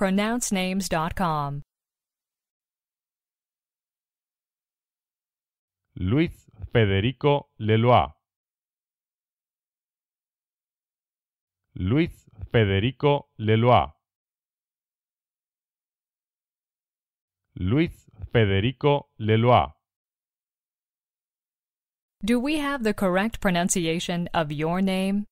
PronounceNames.com. Luis Federico Leloir. Luis Federico Leloir. Luis Federico Leloir. Do we have the correct pronunciation of your name?